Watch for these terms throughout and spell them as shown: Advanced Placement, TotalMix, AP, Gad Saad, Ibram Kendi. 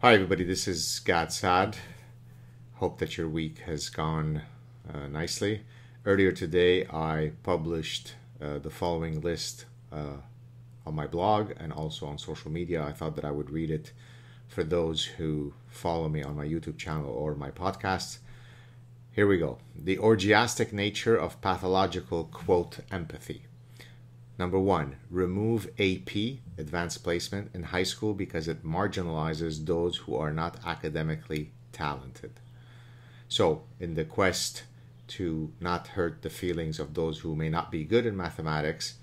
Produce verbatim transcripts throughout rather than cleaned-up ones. Hi everybody, this is Gad Saad. Hope that your week has gone uh, nicely. Earlier today I published uh, the following list uh, on my blog and also on social media. I thought that I would read it for those who follow me on my YouTube channel or my podcasts. Here we go. The orgiastic nature of pathological, quote, empathy. Number one, remove A P, advanced placement, in high school because it marginalizes those who are not academically talented. So in the quest to not hurt the feelings of those who may not be good in mathematics,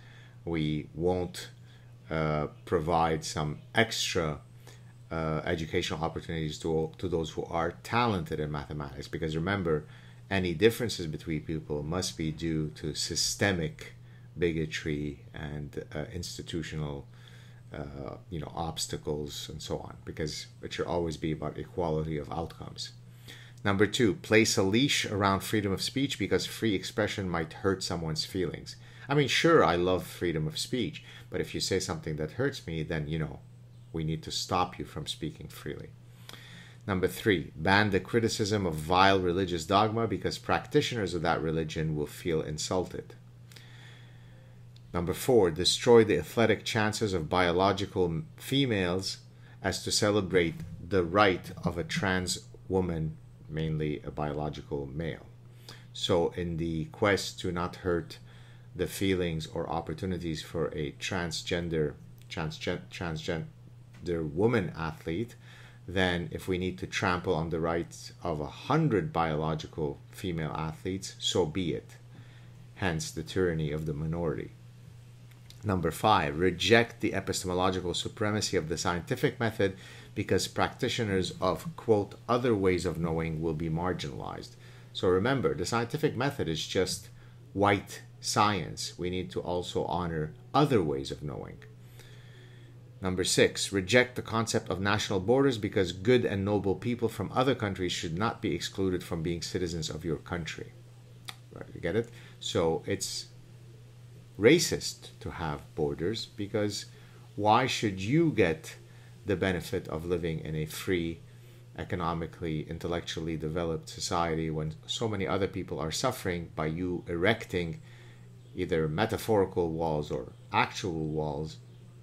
we won't uh, provide some extra uh, educational opportunities to, to those who are talented in mathematics. Because remember, any differences between people must be due to systemic bigotry and uh, institutional uh, you know, obstacles and so on, because it should always be about equality of outcomes. Number two, place a leash around freedom of speech because free expression might hurt someone's feelings. I mean, sure, I love freedom of speech, but if you say something that hurts me, then, you know, we need to stop you from speaking freely. Number three, ban the criticism of vile religious dogma because practitioners of that religion will feel insulted. Number four, destroy the athletic chances of biological females as to celebrate the right of a trans woman, mainly a biological male. So in the quest to not hurt the feelings or opportunities for a transgender, transgen, transgender woman athlete, then if we need to trample on the rights of a hundred biological female athletes, so be it. Hence the tyranny of the minority. Number five, reject the epistemological supremacy of the scientific method because practitioners of, quote, other ways of knowing will be marginalized. So remember, the scientific method is just white science. We need to also honor other ways of knowing. Number six, reject the concept of national borders because good and noble people from other countries should not be excluded from being citizens of your country. Right, you get it? So it's racist to have borders, because why should you get the benefit of living in a free, economically, intellectually developed society when so many other people are suffering by you erecting either metaphorical walls or actual walls?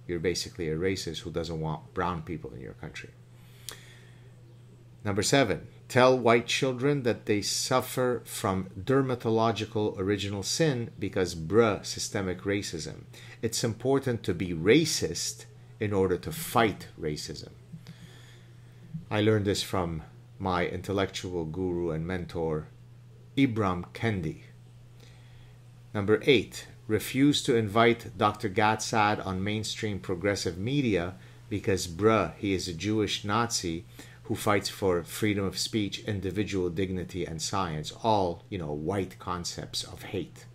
You're basically a racist who doesn't want brown people in your country. Number seven, tell white children that they suffer from dermatological original sin because bruh, systemic racism. It's important to be racist in order to fight racism. I learned this from my intellectual guru and mentor, Ibram Kendi. Number eight, refuse to invite Doctor Gad Saad on mainstream progressive media because bruh, he is a Jewish Nazi who fights for freedom of speech, individual dignity, and science, all, you know, white concepts of hate.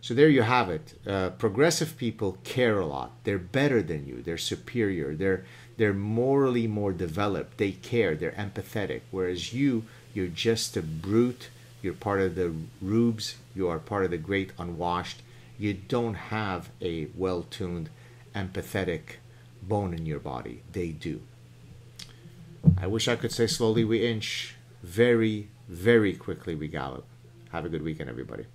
So there you have it. Uh, progressive people care a lot. They're better than you. They're superior. They're, they're morally more developed. They care. They're empathetic. Whereas you, you're just a brute. You're part of the rubes. You are part of the great unwashed. You don't have a well-tuned, empathetic bone in your body. They do. I wish I could say slowly we inch. Very, very quickly we gallop. Have a good weekend, everybody.